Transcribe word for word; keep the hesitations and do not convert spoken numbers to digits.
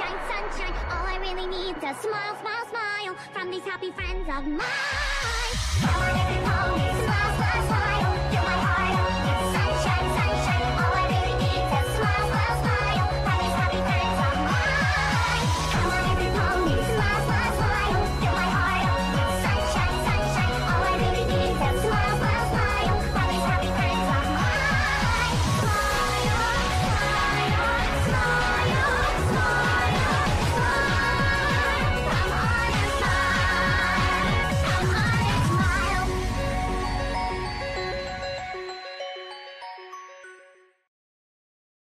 sunshine, sunshine. All I really need is a smile, smile, smile from these happy friends of mine. Come on, everybody, smile.